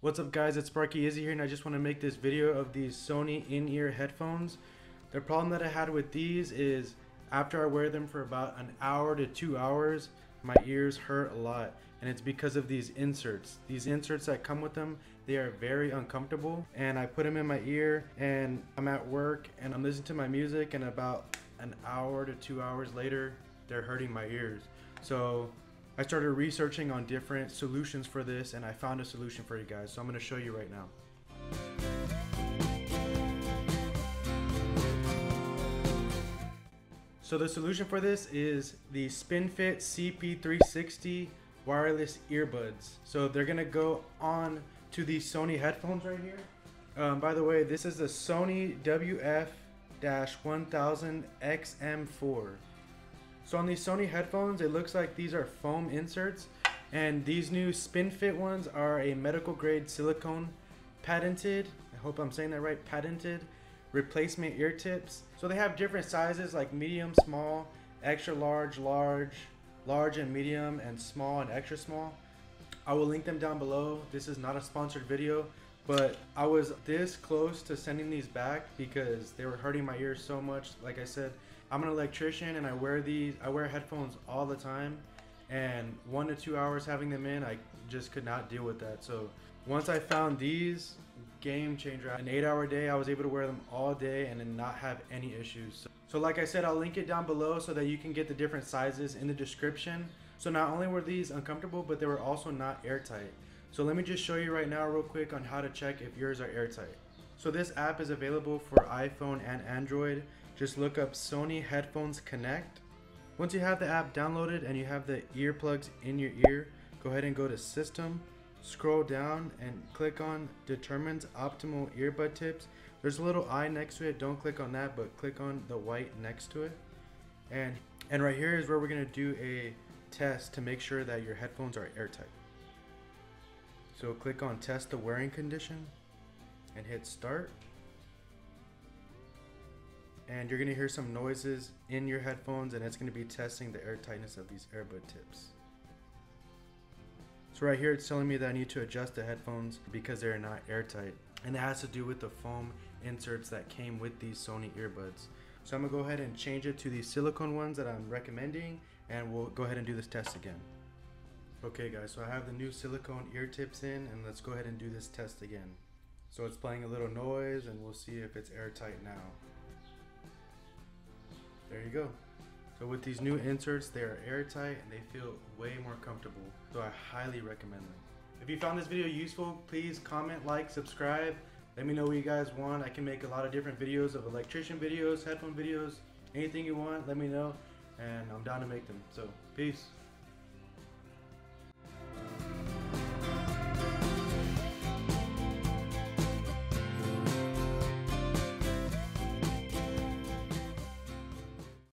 What's up guys, it's Sparky Izzy here, and I just want to make this video of these Sony in-ear headphones. The problem that I had with these is after I wear them for about an hour to 2 hours, my ears hurt a lot, and it's because of these inserts. These inserts that come with them, they are very uncomfortable, and I put them in my ear and I'm at work and I'm listening to my music, and about an hour to 2 hours later, they're hurting my ears. So I started researching on different solutions for this, and I found a solution for you guys, so I'm going to show you right now. So the solution for this is the SpinFit CP360 wireless earbuds. So they're going to go on to these Sony headphones right here. By the way, this is the Sony WF-1000XM4. So on these Sony headphones, it looks like these are foam inserts, and these new SpinFit ones are a medical grade silicone patented, I hope I'm saying that right, patented replacement ear tips. So they have different sizes like medium, small, extra large, large and medium, and small and extra small. I will link them down below. This is not a sponsored video, but I was this close to sending these back because they were hurting my ears so much. Like I said, I'm an electrician and I wear headphones all the time, and 1 to 2 hours having them in, I just could not deal with that. So once I found these, game changer. An 8 hour day, I was able to wear them all day and then not have any issues. So like I said, I'll link it down below so that you can get the different sizes in the description. So not only were these uncomfortable, but they were also not airtight. So let me just show you right now real quick on how to check if yours are airtight. So this app is available for iPhone and Android. Just look up Sony Headphones Connect. Once you have the app downloaded and you have the earplugs in your ear, go ahead and go to System, scroll down and click on Determines Optimal Earbud Tips. There's a little eye next to it. Don't click on that, but click on the white next to it. And right here is where we're gonna do a test to make sure that your headphones are airtight. So click on Test the Wearing Condition and hit Start. And you're gonna hear some noises in your headphones, and it's gonna be testing the airtightness of these earbud tips. So right here, it's telling me that I need to adjust the headphones because they're not airtight. And it has to do with the foam inserts that came with these Sony earbuds. So I'm gonna go ahead and change it to these silicone ones that I'm recommending, and we'll go ahead and do this test again. Okay guys, so I have the new silicone ear tips in, and let's go ahead and do this test again. So it's playing a little noise, and we'll see if it's airtight now. There you go. So with these new inserts, they are airtight and they feel way more comfortable. So I highly recommend them. If you found this video useful, please comment, like, subscribe. Let me know what you guys want. I can make a lot of different videos of electrician videos, headphone videos, anything you want, let me know. And I'm down to make them. So peace.